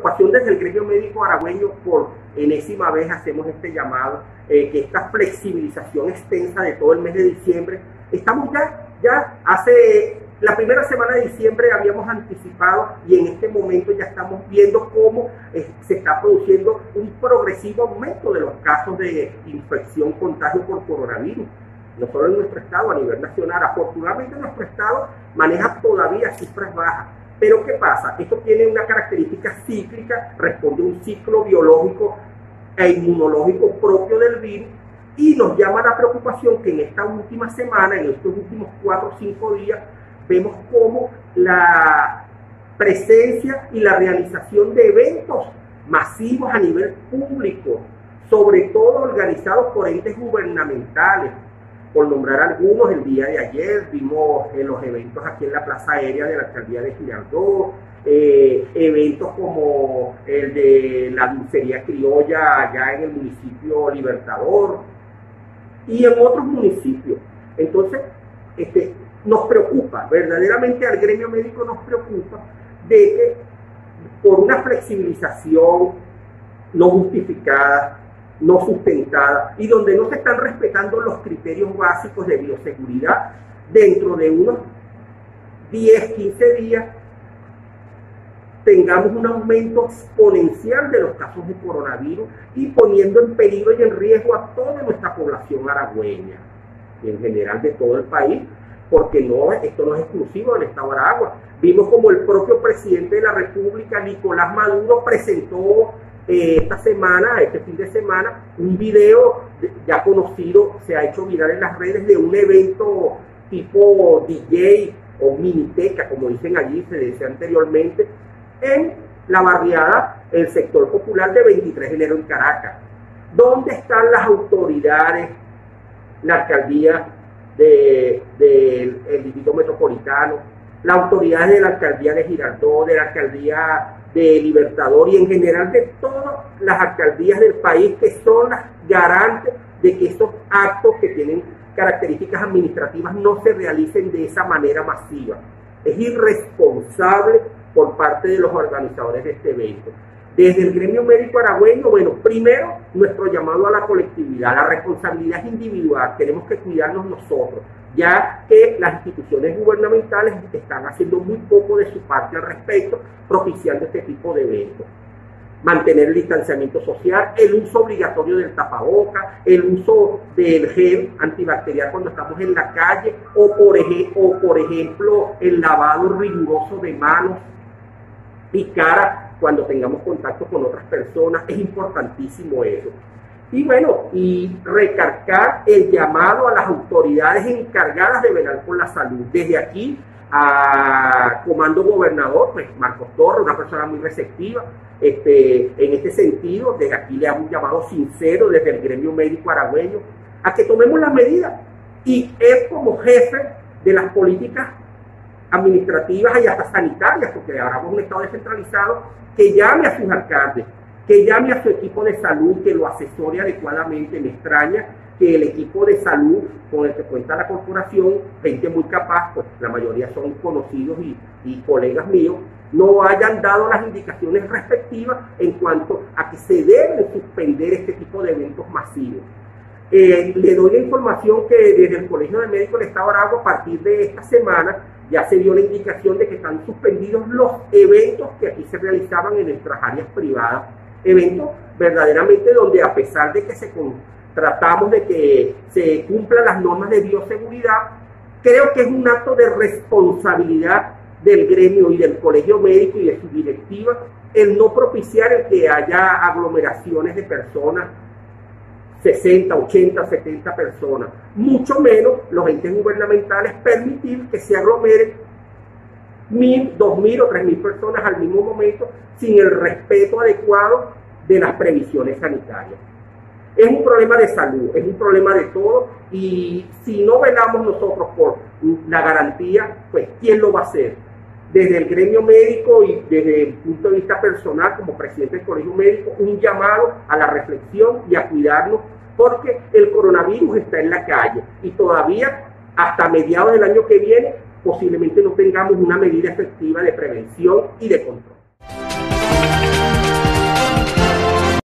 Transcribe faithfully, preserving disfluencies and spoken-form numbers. preocupación desde el Colegio Médico Aragüeño, por enésima vez hacemos este llamado, eh, que esta flexibilización extensa de todo el mes de diciembre, estamos ya, ya hace la primera semana de diciembre habíamos anticipado, y en este momento ya estamos viendo cómo eh, se está produciendo un progresivo aumento de los casos de infección, contagio por coronavirus. No solo en nuestro estado, a nivel nacional. Afortunadamente nuestro estado maneja todavía cifras bajas. Pero ¿qué pasa? Esto tiene una característica cíclica, responde a un ciclo biológico e inmunológico propio del virus, y nos llama la preocupación que en esta última semana, en estos últimos cuatro o cinco días, vemos cómo la presencia y la realización de eventos masivos a nivel público, sobre todo organizados por entes gubernamentales. Por nombrar algunos, el día de ayer vimos eh, los eventos aquí en la Plaza Aérea de la Alcaldía de Girardot, eh, eventos como el de la dulcería criolla allá en el municipio Libertador y en otros municipios. Entonces, este, nos preocupa, verdaderamente al gremio médico nos preocupa de que por una flexibilización no justificada, no sustentada, y donde no se están respetando los criterios básicos de bioseguridad, dentro de unos diez, quince días tengamos un aumento exponencial de los casos de coronavirus y poniendo en peligro y en riesgo a toda nuestra población aragüeña y en general de todo el país, porque no, esto no es exclusivo del estado de Aragua. Vimos como el propio presidente de la República, Nicolás Maduro, presentó esta semana, este fin de semana, un video ya conocido, se ha hecho viral en las redes, de un evento tipo D J o miniteca, como dicen allí, se decía anteriormente, en la barriada, el sector popular de veintitrés de enero en Caracas. ¿Dónde están las autoridades, la alcaldía del de, distrito metropolitano, las autoridades de la alcaldía de Girardot, de la alcaldía de Libertador y en general de todas las alcaldías del país, que son las garantes de que estos actos que tienen características administrativas no se realicen de esa manera masiva? Es irresponsable por parte de los organizadores de este evento. Desde el gremio médico aragüeño, bueno, primero nuestro llamado a la colectividad, la responsabilidad individual, tenemos que cuidarnos nosotros, ya que las instituciones gubernamentales están haciendo muy poco de su parte al respecto, propiciando este tipo de eventos. Mantener el distanciamiento social, el uso obligatorio del tapaboca, el uso del gel antibacterial cuando estamos en la calle, o por, ej- o por ejemplo el lavado riguroso de manos y cara cuando tengamos contacto con otras personas. Es importantísimo eso. Y bueno, y recargar el llamado a las autoridades encargadas de velar por la salud. Desde aquí, a Comando Gobernador, pues Marco Toro, una persona muy receptiva, este, en este sentido, desde aquí le hago un llamado sincero desde el gremio médico aragüeño, a que tomemos las medidas. Y él como jefe de las políticas administrativas y hasta sanitarias, porque ahora es un estado descentralizado, que llame a sus alcaldes, que llame a su equipo de salud, que lo asesore adecuadamente. Me extraña que el equipo de salud con el que cuenta la corporación, gente muy capaz, pues la mayoría son conocidos y, y colegas míos, no hayan dado las indicaciones respectivas en cuanto a que se deben suspender este tipo de eventos masivos. Eh, le doy la información que desde el Colegio de Médicos del Estado de Aragua, a partir de esta semana, ya se dio la indicación de que están suspendidos los eventos que aquí se realizaban en nuestras áreas privadas. Eventos verdaderamente donde, a pesar de que se tratamos de que se cumplan las normas de bioseguridad, creo que es un acto de responsabilidad del gremio y del colegio médico y de su directiva el no propiciar el que haya aglomeraciones de personas, sesenta, ochenta, setenta personas, mucho menos los entes gubernamentales permitir que se aglomeren mil, dos mil o tres mil personas al mismo momento, sin el respeto adecuado de las previsiones sanitarias. Es un problema de salud, es un problema de todo, y si no velamos nosotros por la garantía, pues ¿quién lo va a hacer? Desde el gremio médico y desde el punto de vista personal, como presidente del Colegio Médico, un llamado a la reflexión y a cuidarnos, porque el coronavirus está en la calle y todavía hasta mediados del año que viene posiblemente no tengamos una medida efectiva de prevención y de control.